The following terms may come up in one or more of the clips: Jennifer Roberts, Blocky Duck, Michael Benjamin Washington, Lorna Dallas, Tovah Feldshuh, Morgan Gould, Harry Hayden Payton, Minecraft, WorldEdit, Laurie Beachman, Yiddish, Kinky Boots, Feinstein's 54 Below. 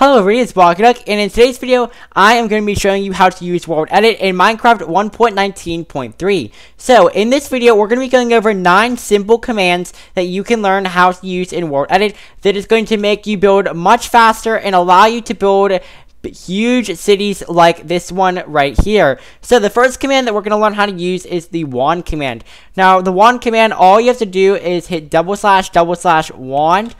Hello everybody, it's Blocky Duck, and in today's video, I am going to be showing you how to use WorldEdit in Minecraft 1.19.3. So, in this video, we're going to be going over 9 simple commands that you can learn how to use in WorldEdit that is going to make you build much faster and allow you to build huge cities like this one right here. So the first command that we're going to learn how to use is the wand command. Now, the wand command, all you have to do is hit // wand,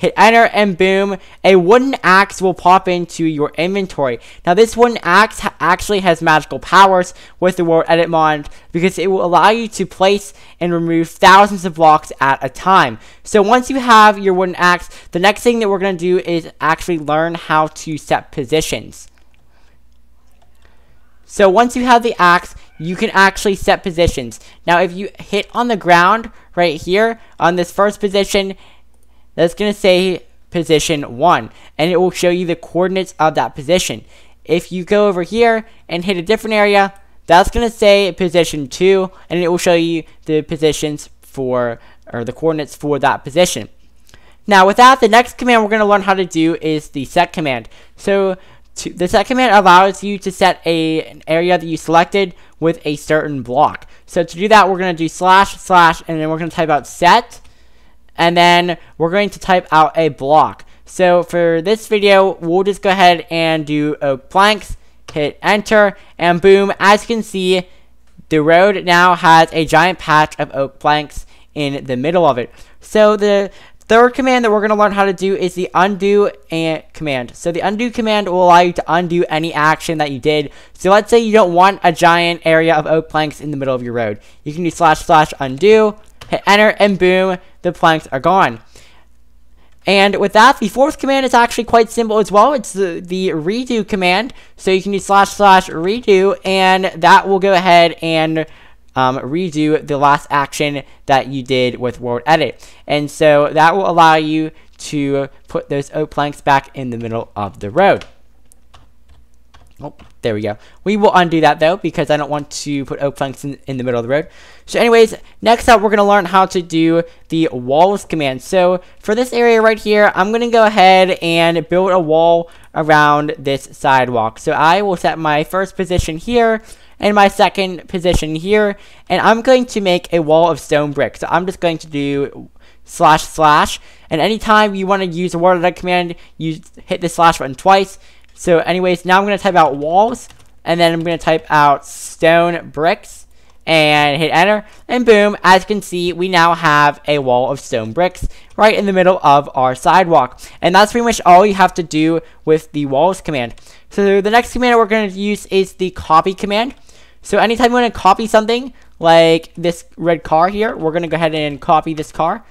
hit enter, and boom, a wooden axe will pop into your inventory. Now, this wooden axe actually has magical powers with the WorldEdit mod because it will allow you to place and remove thousands of blocks at a time. So once you have your wooden axe, the next thing that we're going to do is actually learn how to set positions. So once you have the axe, you can actually set positions. Now, if you hit on the ground right here on this first position, that's going to say position 1, and it will show you the coordinates of that position. If you go over here and hit a different area, that's going to say position 2, and it will show you the positions for, or the coordinates for that position. Now, with that, the next command we're going to learn how to do is the set command. So the set command allows you to set an area that you selected with a certain block. So to do that, we're going to do // and then we're going to type out set, and then we're going to type out a block. So for this video, we'll just go ahead and do oak planks, hit enter, and boom, as you can see, the road now has a giant patch of oak planks in the middle of it. So the third command that we're going to learn how to do is the undo command. So the undo command will allow you to undo any action that you did. So let's say you don't want a giant area of oak planks in the middle of your road. You can do // undo, hit enter, and boom, the planks are gone. And with that, the fourth command is actually quite simple as well. It's the redo command. So you can do // redo, and that will go ahead and redo the last action that you did with WorldEdit. And so that will allow you to put those oak planks back in the middle of the road. Oh, there we go. We will undo that though, because I don't want to put oak planks in the middle of the road. So anyways, next up, we're going to learn how to do the walls command. So for this area right here, I'm going to go ahead and build a wall around this sidewalk. So I will set my first position here and my second position here, and I'm going to make a wall of stone brick. So I'm just going to do // and anytime you want to use a WorldEdit command, you hit the / button twice. So anyways, now I'm going to type out walls, and then I'm going to type out stone bricks, and hit enter, and boom, as you can see, we now have a wall of stone bricks right in the middle of our sidewalk. And that's pretty much all you have to do with the walls command. So the next command we're going to use is the copy command. So anytime you want to copy something, like this red car here, we're going to go ahead and copy this car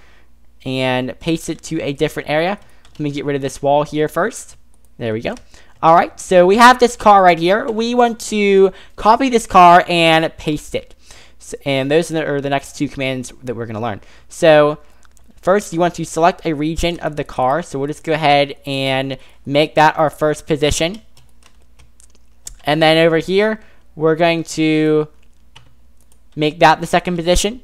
and paste it to a different area. Let me get rid of this wall here first. There we go. Alright, so we have this car right here. We want to copy this car and paste it. So, and those are the next two commands that we're going to learn. So first, you want to select a region of the car. So we'll just go ahead and make that our first position. And then over here, we're going to make that the second position.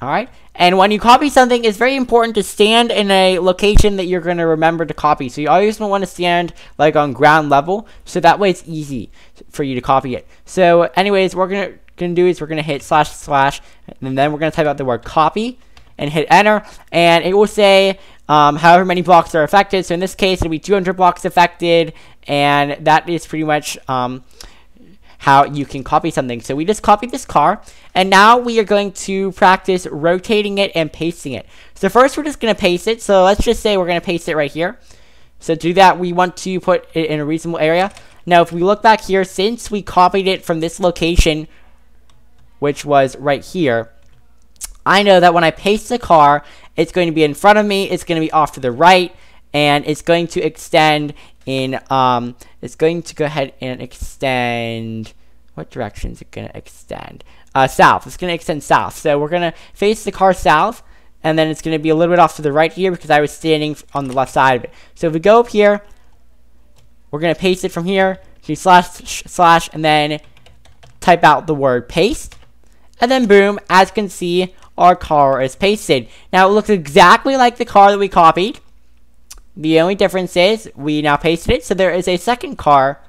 Alright, and when you copy something, it's very important to stand in a location that you're going to remember to copy. So you always want to stand like on ground level, so that way it's easy for you to copy it. So anyways, what we're going to do is we're going to hit // and then we're going to type out the word copy and hit enter, and it will say however many blocks are affected. So in this case, it'll be 200 blocks affected, and that is pretty much how you can copy something. So we just copied this car, and now we are going to practice rotating it and pasting it. So first, we're just going to paste it. So let's just say we're going to paste it right here. So to do that, we want to put it in a reasonable area. Now, if we look back here, since we copied it from this location, which was right here, I know that when I paste the car, it's going to be in front of me, it's going to be off to the right, and it's going to extend in, it's going to go ahead and extend, what direction is it going to extend? South. It's going to extend south. So we're going to face the car south, and then it's going to be a little bit off to the right here because I was standing on the left side of it. So if we go up here, we're going to paste it from here, do // and then type out the word paste, and then boom, as you can see, our car is pasted. Now it looks exactly like the car that we copied. The only difference is we now pasted it, so there is a second car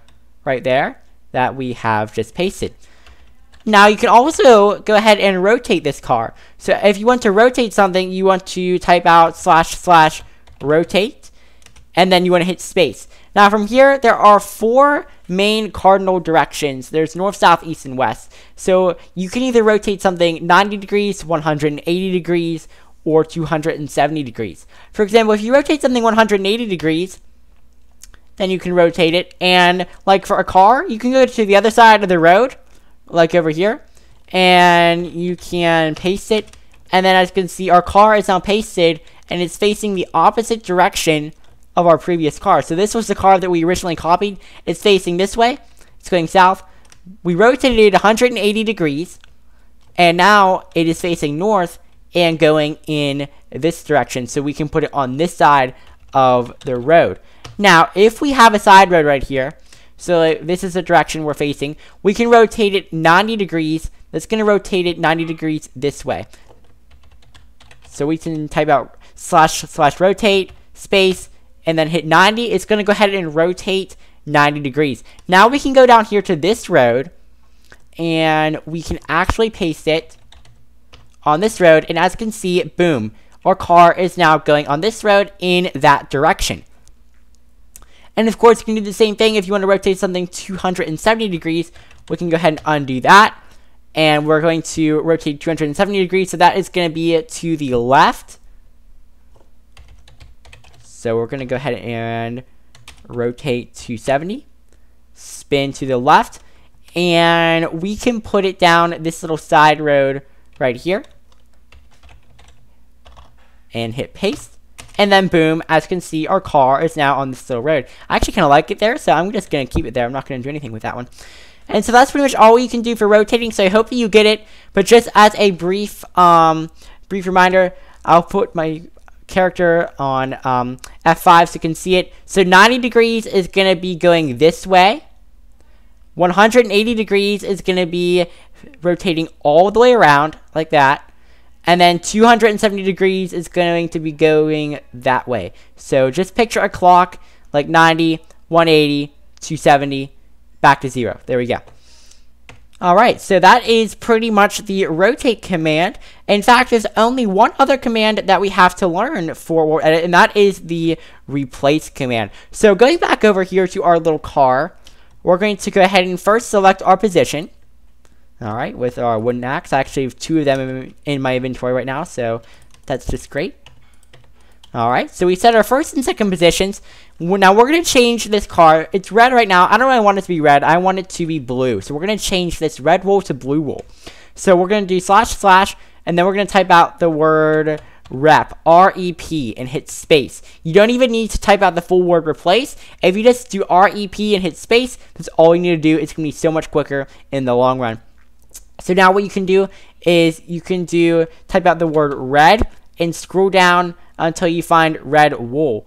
right there that we have just pasted. Now you can also go ahead and rotate this car. So if you want to rotate something, you want to type out / rotate, and then you want to hit space. Now from here, there are 4 main cardinal directions. There's north, south, east, and west. So you can either rotate something 90 degrees, 180 degrees, or 270 degrees. For example, if you rotate something 180 degrees, then you can rotate it. And like for a car, you can go to the other side of the road, like over here, and you can paste it. And then as you can see, our car is now pasted and it's facing the opposite direction of our previous car. So this was the car that we originally copied. It's facing this way. It's going south. We rotated it 180 degrees and now it is facing north and going in this direction. So we can put it on this side of the road. Now, if we have a side road right here, so this is the direction we're facing, we can rotate it 90 degrees. That's going to rotate it 90 degrees this way. So we can type out / rotate, space, and then hit 90. It's going to go ahead and rotate 90 degrees. Now we can go down here to this road and we can actually paste it on this road, and as you can see, boom, our car is now going on this road in that direction. And of course, you can do the same thing if you want to rotate something 270 degrees. We can go ahead and undo that, and we're going to rotate 270 degrees, so that is going to be to the left. So we're going to go ahead and rotate 270, spin to the left, and we can put it down this little side road right here and hit paste, and then boom, as you can see, our car is now on this little road. I actually kind of like it there, so I'm just going to keep it there. I'm not going to do anything with that one. And so that's pretty much all you can do for rotating, so I hope that you get it. But just as a brief brief reminder, I'll put my character on F5 so you can see it. So 90 degrees is going to be going this way. 180 degrees is going to be rotating all the way around like that, and then 270 degrees is going to be going that way. So just picture a clock like 90, 180, 270, back to 0. There we go. Alright, so that is pretty much the rotate command. In fact, there's only one other command that we have to learn for WorldEdit, and that is the replace command. So going back over here to our little car, we're going to go ahead and first select our position, all right, with our wooden axe. I actually have 2 of them in my inventory right now, so that's just great. All right, so we set our first and second positions. Now we're going to change this car. It's red right now. I don't really want it to be red. I want it to be blue. So we're going to change this red wool to blue wool. So we're going to do // and then we're going to type out the word rep, R-E-P, and hit space. You don't even need to type out the full word replace. If you just do R-E-P and hit space, that's all you need to do. It's going to be so much quicker in the long run. So now what you can do is you can do type out the word red and scroll down until you find red wool.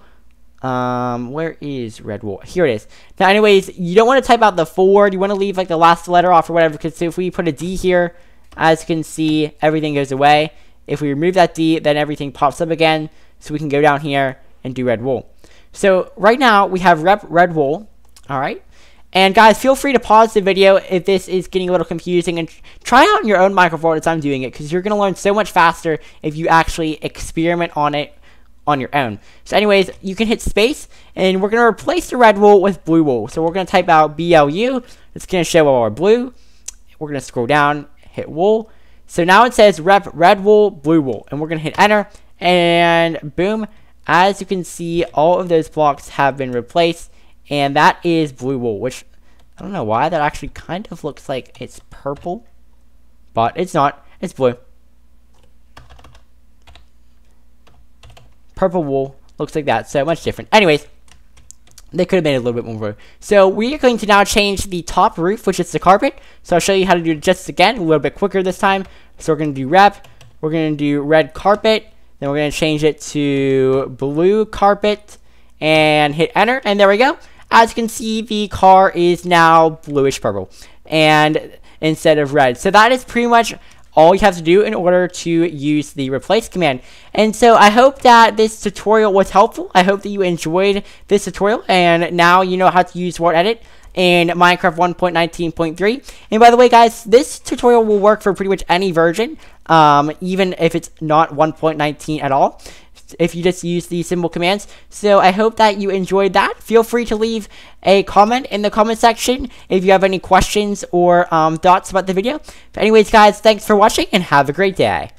Where is red wool? Here it is. Now anyways, you don't want to type out the full word. You want to leave like the last letter off or whatever, because if we put a D here, as you can see, everything goes away. If we remove that D, then everything pops up again, so we can go down here and do red wool. So right now we have red wool, all right? And guys, feel free to pause the video if this is getting a little confusing, and try out in your own Minecraft world as I'm doing it, because you're going to learn so much faster if you actually experiment on it on your own. So anyways, you can hit space, and we're going to replace the red wool with blue wool. So we're going to type out BLU. It's going to show our blue. We're going to scroll down, hit wool. So now it says rep red wool, blue wool, and we're going to hit enter, and boom, as you can see, all of those blocks have been replaced, and that is blue wool, which I don't know why that actually kind of looks like it's purple, but it's not, it's blue. Purple wool looks like that, so much different. Anyways, they could have made it a little bit more blue. So we are going to now change the top roof, which is the carpet. So I'll show you how to do it just again, a little bit quicker this time. So we're going to do rep, we're going to do red carpet, then we're going to change it to blue carpet, and hit enter, and there we go. As you can see, the car is now bluish purple, and instead of red. So that is pretty much all you have to do in order to use the replace command. And so I hope that this tutorial was helpful. I hope that you enjoyed this tutorial, and now you know how to use WorldEdit in Minecraft 1.19.3. And by the way, guys, this tutorial will work for pretty much any version, even if it's not 1.19 at all, if you just use these simple commands. So I hope that you enjoyed that. Feel free to leave a comment in the comment section if you have any questions or thoughts about the video. But anyways, guys, thanks for watching and have a great day.